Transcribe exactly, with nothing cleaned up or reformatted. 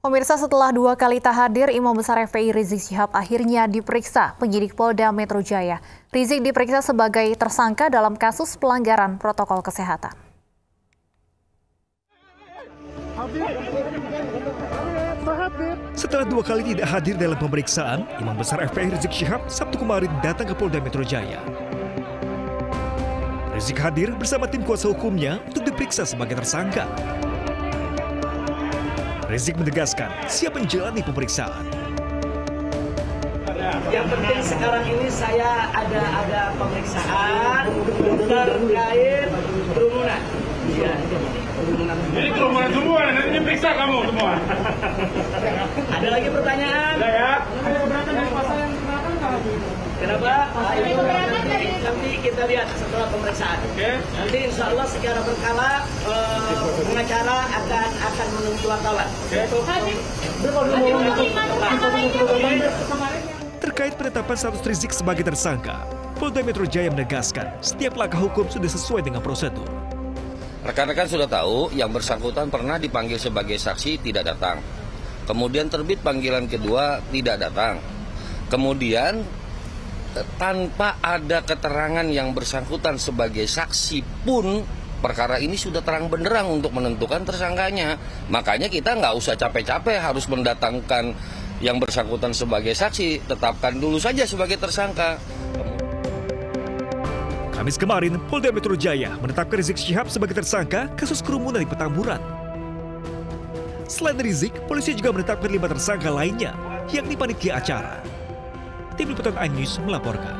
Pemirsa, setelah dua kali tak hadir, Imam Besar F P I Rizieq Shihab akhirnya diperiksa penyidik Polda Metro Jaya. Rizieq diperiksa sebagai tersangka dalam kasus pelanggaran protokol kesehatan. Setelah dua kali tidak hadir dalam pemeriksaan, Imam Besar F P I Rizieq Shihab Sabtu kemarin datang ke Polda Metro Jaya. Rizieq hadir bersama tim kuasa hukumnya untuk diperiksa sebagai tersangka. Rizieq menegaskan siap menjalani pemeriksaan. Yang penting sekarang ini saya ada ada pemeriksaan terkait kerumunan. Iya, kerumunan. Jadi kerumunan semua, nanti diperiksa kamu semua. Ada lagi pertanyaan? Ada ya. Kenapa? Nanti kita lihat setelah pemeriksaan. Nanti insya Allah secara berkala pengacara akan akan menuju wartawan. Terkait penetapan status Rizieq sebagai tersangka, Polda Metro Jaya menegaskan setiap langkah hukum sudah sesuai dengan prosedur. Rekan-rekan sudah tahu yang bersangkutan pernah dipanggil sebagai saksi tidak datang, kemudian terbit panggilan kedua tidak datang, kemudian tanpa ada keterangan yang bersangkutan sebagai saksi pun perkara ini sudah terang benderang untuk menentukan tersangkanya. Makanya kita nggak usah capek-capek harus mendatangkan yang bersangkutan sebagai saksi, tetapkan dulu saja sebagai tersangka. Kamis kemarin, Polda Metro Jaya menetapkan Rizieq Shihab sebagai tersangka kasus kerumunan di Petamburan. Selain Rizieq, polisi juga menetapkan lima tersangka lainnya, yakni panitia acara. Tim Liputan iNews melaporkan.